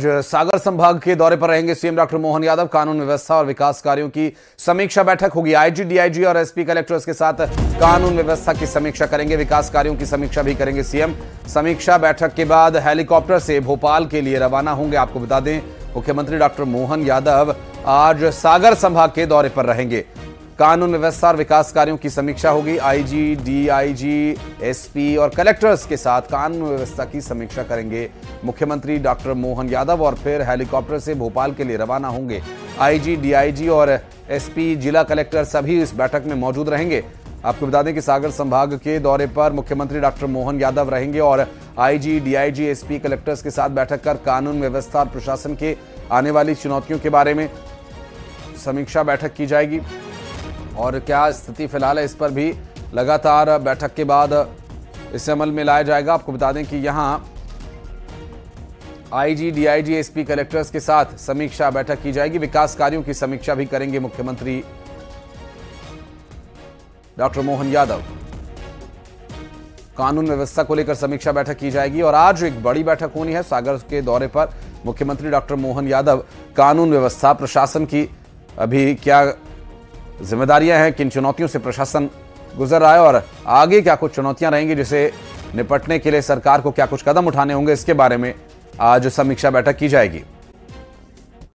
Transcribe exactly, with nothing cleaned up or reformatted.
सागर संभाग के दौरे पर रहेंगे सीएम डॉक्टर मोहन यादव। कानून व्यवस्था और विकास कार्यों की समीक्षा बैठक होगी। आईजी, डीआईजी और एसपी कलेक्टर्स के साथ कानून व्यवस्था की समीक्षा करेंगे। विकास कार्यों की समीक्षा भी करेंगे सीएम। समीक्षा बैठक के बाद हेलीकॉप्टर से भोपाल के लिए रवाना होंगे। आपको बता दें, मुख्यमंत्री डॉक्टर मोहन यादव आज सागर संभाग के दौरे पर रहेंगे। कानून व्यवस्था और विकास कार्यों की समीक्षा होगी। आईजी, डीआईजी, एसपी और कलेक्टर्स के साथ कानून व्यवस्था की समीक्षा करेंगे मुख्यमंत्री डॉक्टर मोहन यादव और फिर हेलीकॉप्टर से भोपाल के लिए रवाना होंगे। आईजी, डीआईजी और एसपी, जिला कलेक्टर सभी इस बैठक में मौजूद रहेंगे। आपको बता दें कि सागर संभाग के दौरे पर मुख्यमंत्री डॉक्टर मोहन यादव रहेंगे और आईजी, डीआईजी, एसपी, कलेक्टर्स के साथ बैठक कर कानून व्यवस्था और प्रशासन के आने वाली चुनौतियों के बारे में समीक्षा बैठक की जाएगी और क्या स्थिति फिलहाल है इस पर भी लगातार बैठक के बाद इसे अमल में लाया जाएगा। आपको बता दें कि यहाँ आईजी, डीआईजी, एसपी, कलेक्टर्स के साथ समीक्षा बैठक की जाएगी। विकास कार्यों की समीक्षा भी करेंगे मुख्यमंत्री डॉक्टर मोहन यादव। कानून व्यवस्था को लेकर समीक्षा बैठक की जाएगी और आज एक बड़ी बैठक होनी है सागर के दौरे पर। मुख्यमंत्री डॉक्टर मोहन यादव कानून व्यवस्था, प्रशासन की अभी क्या जिम्मेदारियां हैं, किन चुनौतियों से प्रशासन गुजर रहा है और आगे क्या कुछ चुनौतियां रहेंगी जिसे निपटने के लिए सरकार को क्या कुछ कदम उठाने होंगे, इसके बारे में आज समीक्षा बैठक की जाएगी।